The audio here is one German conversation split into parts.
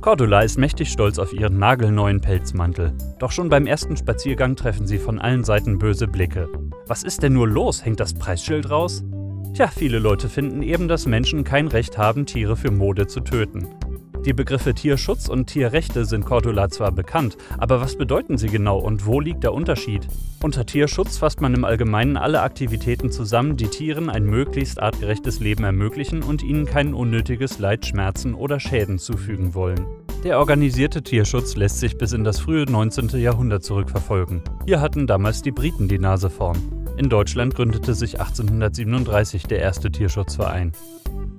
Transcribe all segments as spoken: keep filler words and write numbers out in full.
Cordula ist mächtig stolz auf ihren nagelneuen Pelzmantel. Doch schon beim ersten Spaziergang treffen sie von allen Seiten böse Blicke. Was ist denn nur los? Hängt das Preisschild raus? Tja, viele Leute finden eben, dass Menschen kein Recht haben, Tiere für Mode zu töten. Die Begriffe Tierschutz und Tierrechte sind Cordula zwar bekannt, aber was bedeuten sie genau und wo liegt der Unterschied? Unter Tierschutz fasst man im Allgemeinen alle Aktivitäten zusammen, die Tieren ein möglichst artgerechtes Leben ermöglichen und ihnen kein unnötiges Leid, Schmerzen oder Schäden zufügen wollen. Der organisierte Tierschutz lässt sich bis in das frühe neunzehnte Jahrhundert zurückverfolgen. Hier hatten damals die Briten die Nase vorn. In Deutschland gründete sich achtzehnhundertsiebenunddreißig der erste Tierschutzverein.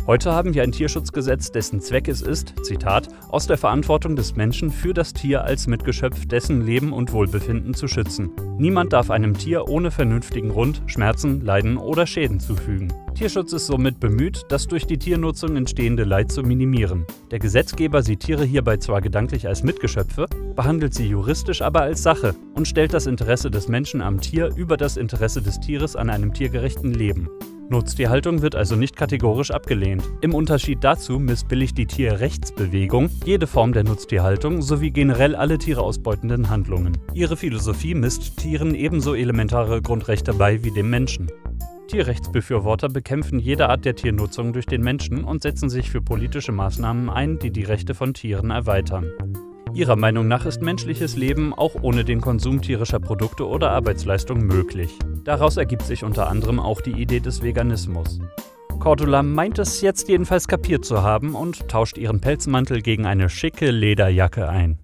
Heute haben wir ein Tierschutzgesetz, dessen Zweck es ist, Zitat, aus der Verantwortung des Menschen für das Tier als Mitgeschöpf dessen Leben und Wohlbefinden zu schützen. Niemand darf einem Tier ohne vernünftigen Grund Schmerzen, Leiden oder Schäden zufügen. Tierschutz ist somit bemüht, das durch die Tiernutzung entstehende Leid zu minimieren. Der Gesetzgeber sieht Tiere hierbei zwar gedanklich als Mitgeschöpfe, behandelt sie juristisch aber als Sache und stellt das Interesse des Menschen am Tier über das Interesse des Tieres an einem tiergerechten Leben. Nutztierhaltung wird also nicht kategorisch abgelehnt. Im Unterschied dazu missbilligt die Tierrechtsbewegung jede Form der Nutztierhaltung sowie generell alle Tiere ausbeutenden Handlungen. Ihre Philosophie misst Tieren ebenso elementare Grundrechte bei wie dem Menschen. Tierrechtsbefürworter bekämpfen jede Art der Tiernutzung durch den Menschen und setzen sich für politische Maßnahmen ein, die die Rechte von Tieren erweitern. Ihrer Meinung nach ist menschliches Leben auch ohne den Konsum tierischer Produkte oder Arbeitsleistung möglich. Daraus ergibt sich unter anderem auch die Idee des Veganismus. Cordula meint es jetzt jedenfalls kapiert zu haben und tauscht ihren Pelzmantel gegen eine schicke Lederjacke ein.